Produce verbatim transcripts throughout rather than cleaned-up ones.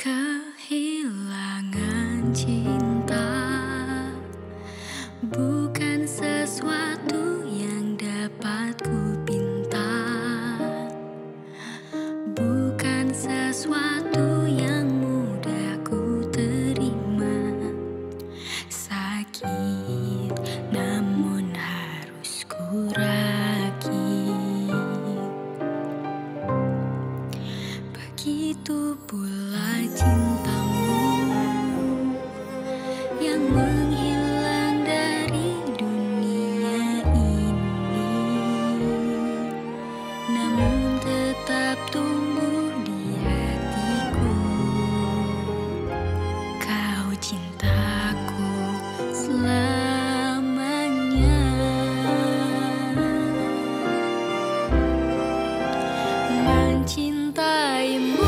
Kehilangan cinta bukan sesuatu yang dapat ku pinta, bukan sesuatu yang mudah ku terima. Sakit namun harus ku rakit. Begitu pula cintamu yang menghilang dari dunia ini, namun tetap tumbuh di hatiku. Kau cintaku selamanya. Mencintaimu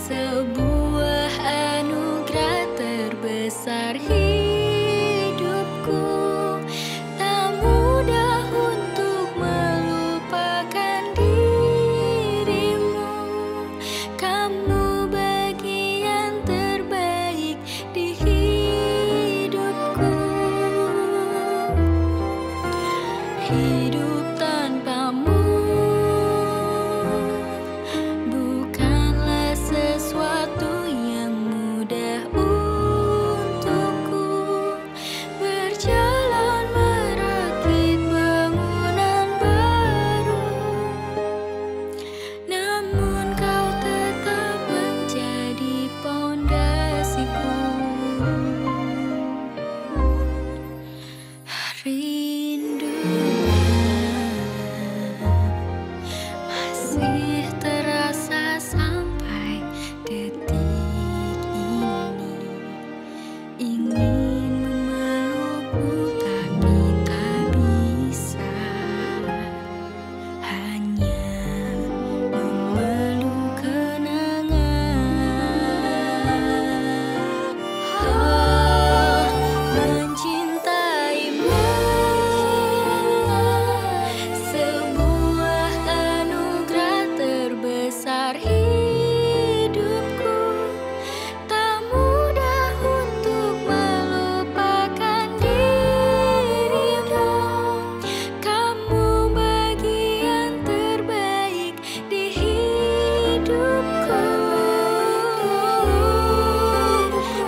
sebuah anugerah terbesar hidupku. Tak mudah untuk melupakan dirimu. Kamu bagian terbaik di hidupku. Hidup tanpamu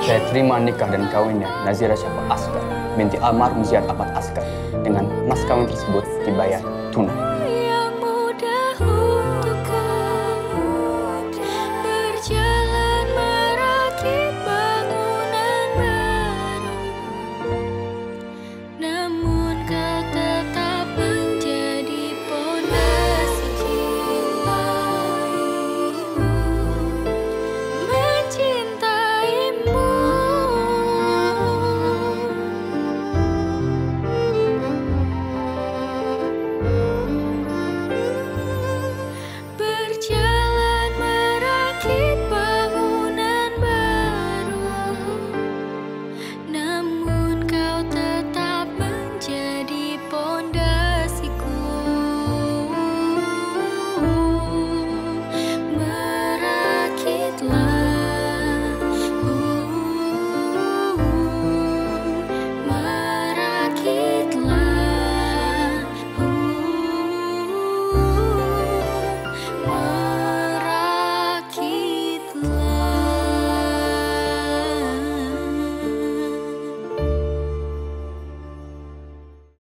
saya terima nikah dan kawinnya Nazira Syafa Asgar binti Almaruzian Abad Asgar. Dengan mas kawin tersebut dibayar tunai.